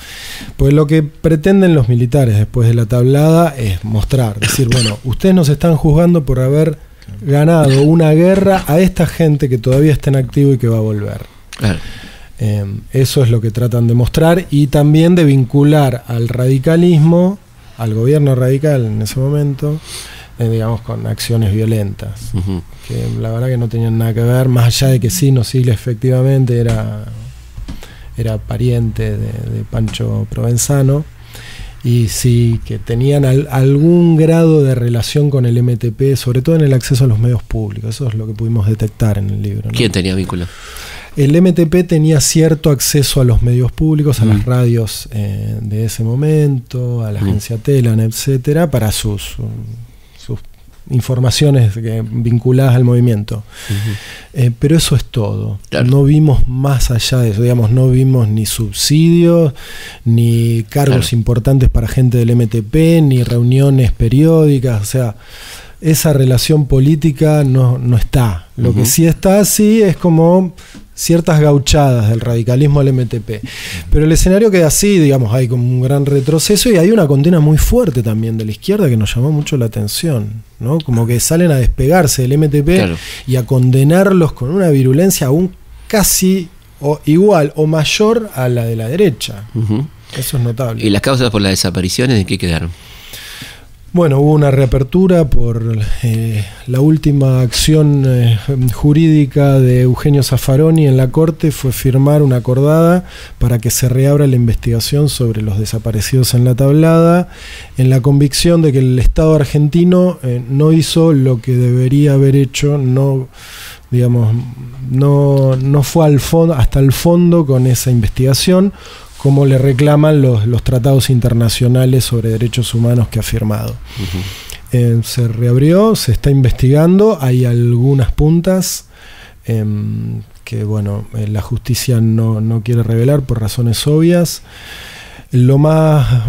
Pues lo que pretenden los militares después de La Tablada es mostrar, decir, bueno, ustedes nos están juzgando por haber ganado una guerra a esta gente que todavía está en activo y que va a volver. Claro. Eh, eso es lo que tratan de mostrar y también de vincular al radicalismo, al gobierno radical en ese momento, eh, digamos, con acciones violentas. Uh-huh. Que la verdad que no tenían nada que ver, más allá de que sí, no sí, efectivamente era, era pariente de, de Pancho Provenzano. Y sí, que tenían al, algún grado de relación con el M T P, sobre todo en el acceso a los medios públicos. Eso es lo que pudimos detectar en el libro, ¿no? ¿Quién tenía vínculo? El M T P tenía cierto acceso a los medios públicos, a mm. las radios eh, de ese momento, a la agencia mm. Telan, etcétera, para sus, sus informaciones que, vinculadas al movimiento. Uh-huh. eh, pero eso es todo. Claro. No vimos más allá de eso, digamos, no vimos ni subsidios, ni cargos claro. importantes para gente del M T P, ni reuniones periódicas, o sea, esa relación política no, no está. Lo uh-huh. que sí está así es como ciertas gauchadas del radicalismo al M T P. Pero el escenario queda así, digamos, hay como un gran retroceso y hay una condena muy fuerte también de la izquierda que nos llamó mucho la atención, ¿no? Como que salen a despegarse del M T P claro. y a condenarlos con una virulencia aún casi o igual o mayor a la de la derecha. Uh-huh. Eso es notable. ¿Y las causas por las desapariciones en qué quedaron? Bueno, hubo una reapertura por eh, la última acción eh, jurídica de Eugenio Zaffaroni en la Corte fue firmar una acordada para que se reabra la investigación sobre los desaparecidos en La Tablada, en la convicción de que el Estado argentino eh, no hizo lo que debería haber hecho, no, digamos, no, no fue al fondo, hasta el fondo con esa investigación, como le reclaman los, los tratados internacionales sobre derechos humanos que ha firmado. Uh-huh. eh, se reabrió, se está investigando, hay algunas puntas eh, que bueno, eh, la justicia no, no quiere revelar por razones obvias. Lo más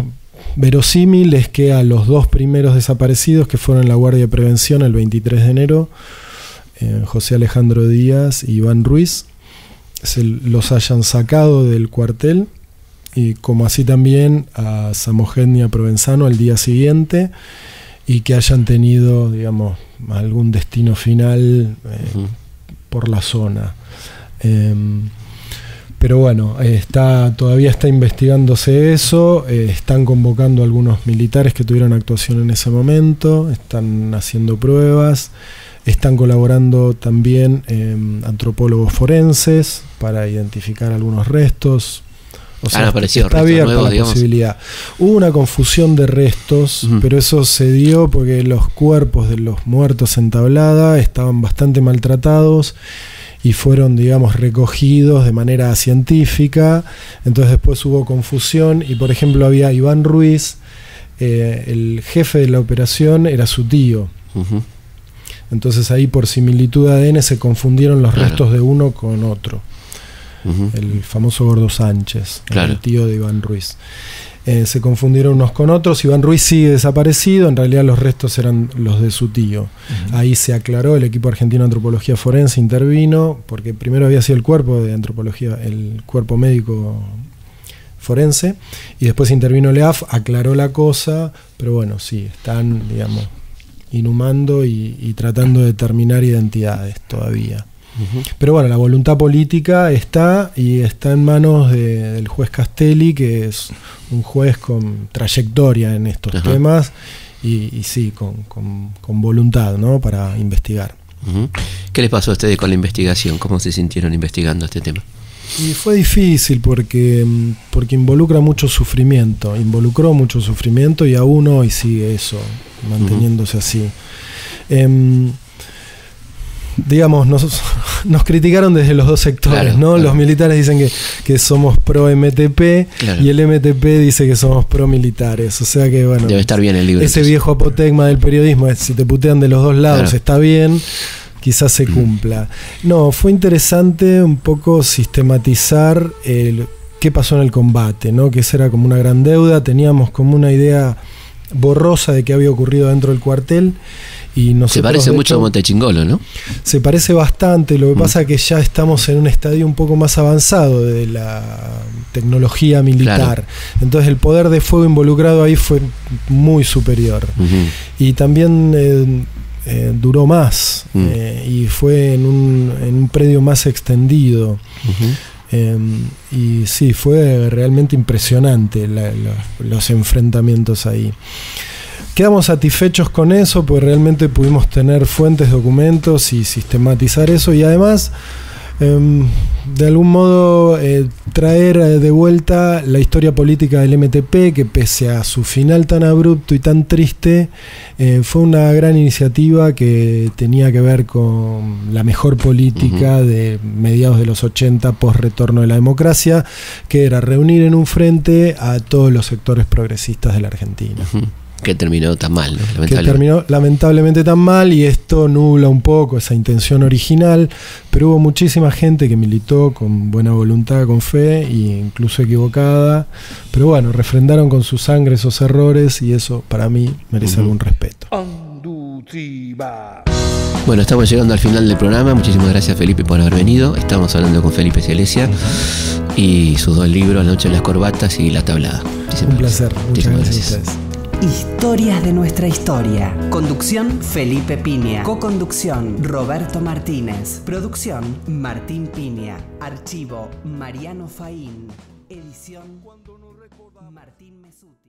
verosímil es que a los dos primeros desaparecidos que fueron en la Guardia de Prevención el veintitrés de enero, eh, José Alejandro Díaz y Iván Ruiz, se los hayan sacado del cuartel y como así también a Samogeni y a Provenzano al día siguiente, y que hayan tenido, digamos, algún destino final eh, uh-huh. por la zona. Eh, pero bueno, está, todavía está investigándose eso, eh, están convocando a algunos militares que tuvieron actuación en ese momento, están haciendo pruebas, están colaborando también eh, antropólogos forenses para identificar algunos restos. O sea, han aparecido está abierta nuevos, la digamos. Posibilidad. Hubo una confusión de restos, uh-huh. pero eso se dio porque los cuerpos de los muertos en Tablada estaban bastante maltratados y fueron, digamos, recogidos de manera científica. Entonces después hubo confusión y, por ejemplo, había Iván Ruiz, eh, el jefe de la operación, era su tío. Uh-huh. Entonces ahí por similitud de A D N se confundieron los claro. restos de uno con otro. Uh-huh. El famoso Gordo Sánchez, claro. el tío de Iván Ruiz. Eh, se confundieron unos con otros, Iván Ruiz sigue desaparecido, en realidad los restos eran los de su tío. Uh-huh. Ahí se aclaró, el equipo argentino de antropología forense intervino, porque primero había sido el cuerpo de antropología, el cuerpo médico forense, y después intervino el E A F, aclaró la cosa, pero bueno, sí, están, digamos, inhumando y, y tratando de determinar identidades todavía. Pero bueno, la voluntad política está y está en manos de, del juez Castelli, que es un juez con trayectoria en estos Ajá. temas y, y sí, con, con, con voluntad, ¿no? Para investigar. ¿Qué les pasó a ustedes con la investigación? ¿Cómo se sintieron investigando este tema? Y fue difícil porque, porque involucra mucho sufrimiento, involucró mucho sufrimiento y aún hoy sigue eso, manteniéndose Ajá. así. Eh, Digamos, nos, nos criticaron desde los dos sectores, claro, ¿no? Claro. Los militares dicen que, que somos pro M T P claro. y el M T P dice que somos pro-militares. O sea que, bueno, debe estar bien el libro. Ese entonces. Viejo apotegma del periodismo, si te putean de los dos lados claro. está bien, quizás se cumpla. No, fue interesante un poco sistematizar el, qué pasó en el combate, ¿no? Que esa era como una gran deuda, teníamos como una idea borrosa de qué había ocurrido dentro del cuartel. Y nosotros, se parece mucho hecho, a Montechingolo, ¿no? Se parece bastante, lo que pasa es que ya estamos en un estadio un poco más avanzado de la tecnología militar. Claro. Entonces el poder de fuego involucrado ahí fue muy superior. Uh-huh. Y también eh, eh, duró más uh-huh. eh, y fue en un, en un predio más extendido. Uh-huh. Eh, y sí, fue realmente impresionante la, la, los enfrentamientos ahí. Quedamos satisfechos con eso, pues realmente pudimos tener fuentes, documentos y sistematizar eso y además eh, de algún modo eh, traer de vuelta la historia política del M T P, que pese a su final tan abrupto y tan triste eh, fue una gran iniciativa que tenía que ver con la mejor política uh-huh. de mediados de los ochenta post retorno de la democracia, que era reunir en un frente a todos los sectores progresistas de la Argentina. Uh-huh. Que terminó tan mal, ¿no? Lamentablemente. Que terminó lamentablemente tan mal y esto nubla un poco esa intención original, pero hubo muchísima gente que militó con buena voluntad, con fe e incluso equivocada, pero bueno, refrendaron con su sangre esos errores y eso para mí merece uh-huh. algún respeto. Bueno, estamos llegando al final del programa, muchísimas gracias Felipe por haber venido, estamos hablando con Felipe Celesia uh-huh. y sus dos libros, La Noche de las Corbatas y La Tablada. Muchísimas un placer, gracias. Muchas gracias. gracias. Historias de nuestra historia. Conducción Felipe Pigna. Coconducción Roberto Martínez. Producción Martín Pigna. Archivo Mariano Faín. Edición Martín Mesut.